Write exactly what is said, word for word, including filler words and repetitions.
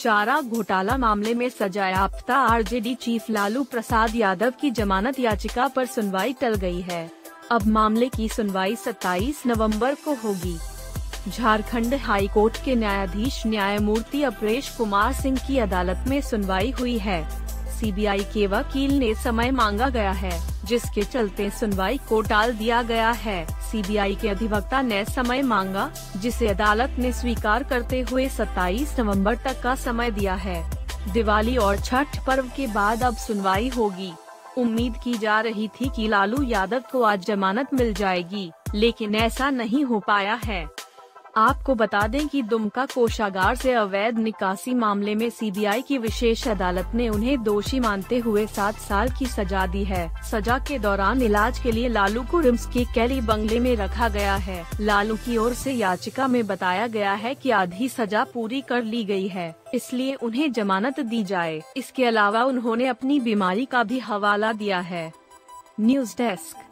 चारा घोटाला मामले में सजायाफ्ता आरजेडी चीफ लालू प्रसाद यादव की जमानत याचिका पर सुनवाई टल गई है। अब मामले की सुनवाई सत्ताईस नवंबर को होगी। झारखंड हाई कोर्ट के न्यायाधीश न्यायमूर्ति अपरेश कुमार सिंह की अदालत में सुनवाई हुई है। सीबीआई के वकील ने समय मांगा गया है, जिसके चलते सुनवाई को टाल दिया गया है। सीबीआई के अधिवक्ता ने समय मांगा, जिसे अदालत ने स्वीकार करते हुए सत्ताईस नवंबर तक का समय दिया है। दिवाली और छठ पर्व के बाद अब सुनवाई होगी। उम्मीद की जा रही थी कि लालू यादव को आज जमानत मिल जाएगी, लेकिन ऐसा नहीं हो पाया है। आपको बता दें कि दुमका कोषागार से अवैध निकासी मामले में सीबीआई की विशेष अदालत ने उन्हें दोषी मानते हुए सात साल की सजा दी है। सजा के दौरान इलाज के लिए लालू को रिम्स के कैदी बंगले में रखा गया है। लालू की ओर से याचिका में बताया गया है कि आधी सजा पूरी कर ली गई है, इसलिए उन्हें जमानत दी जाए। इसके अलावा उन्होंने अपनी बीमारी का भी हवाला दिया है। News desk.